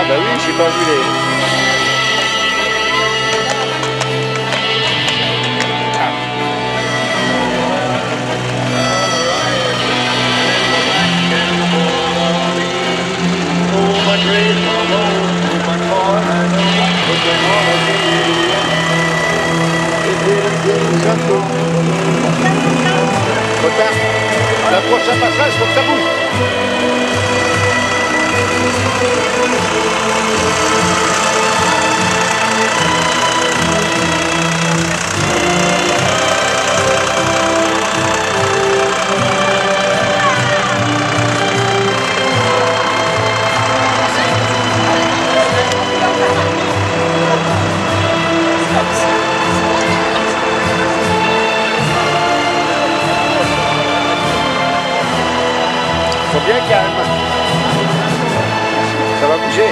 Ah bah oui, j'ai pas vu les... La prochaine passage, faut que ça bouge. Faut bien calme. Ça va bouger.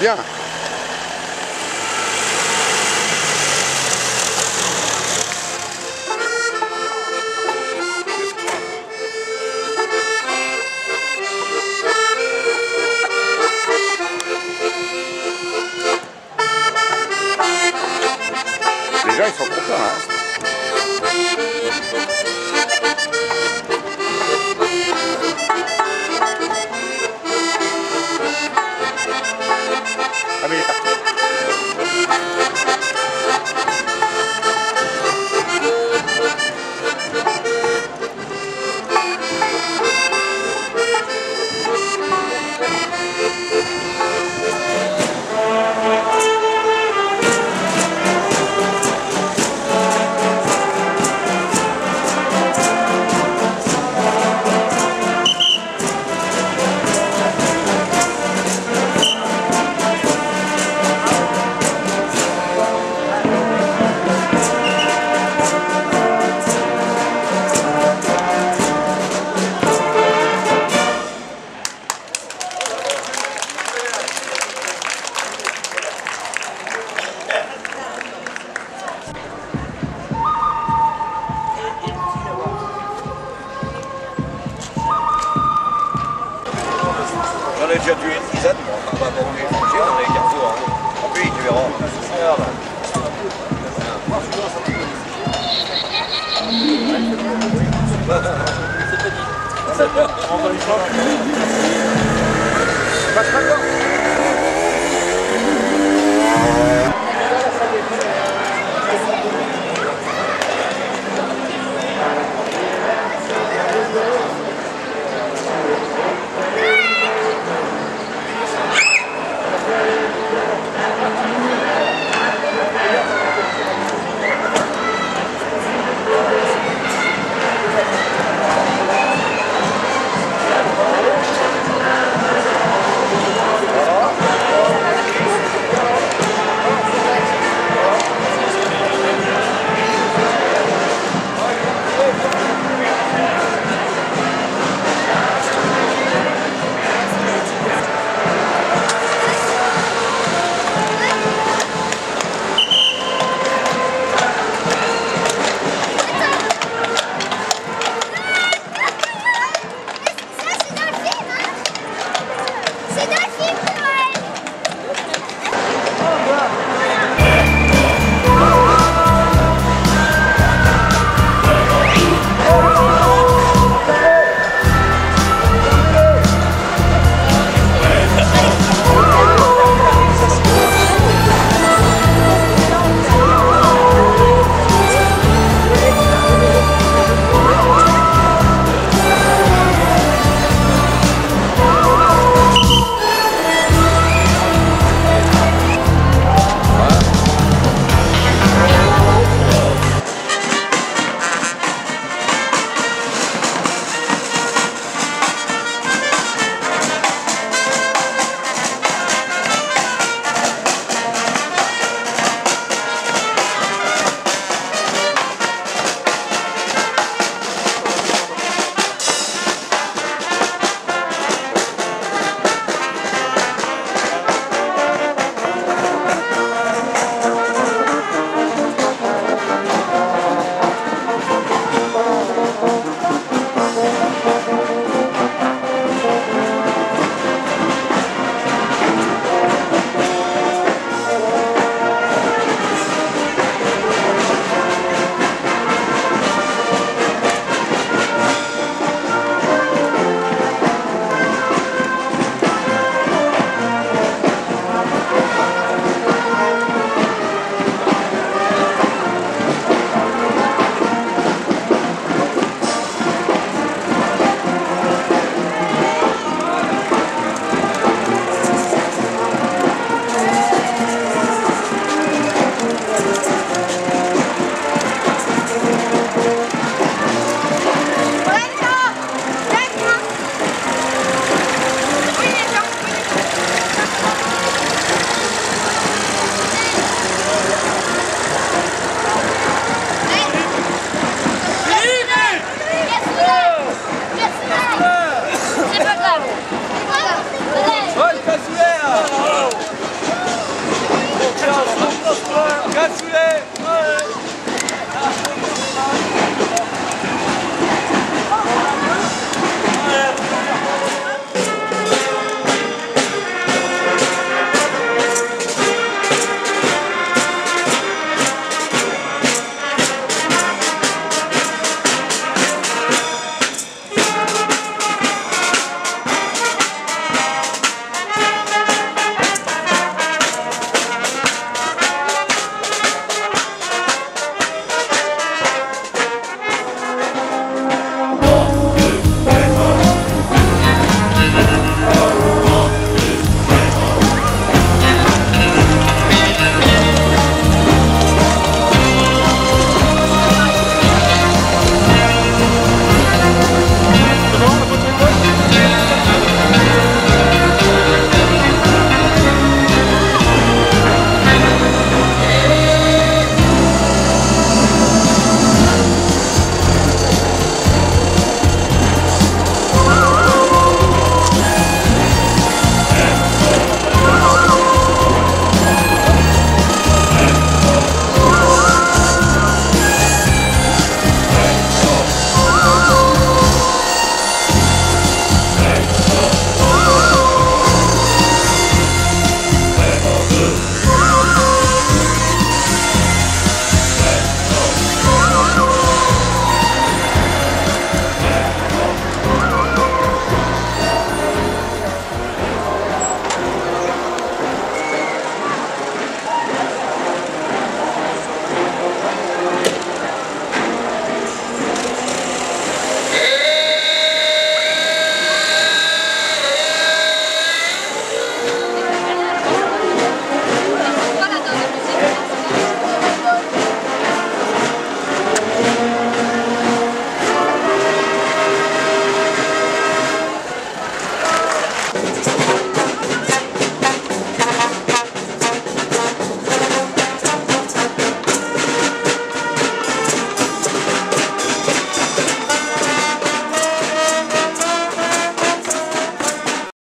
Yeah. Les gens, ils sont contents, hein. Ah mais... On a déjà tué une tisane, mais on va pas manger, on a les carrefours. En plus, tu verras. C'est petit.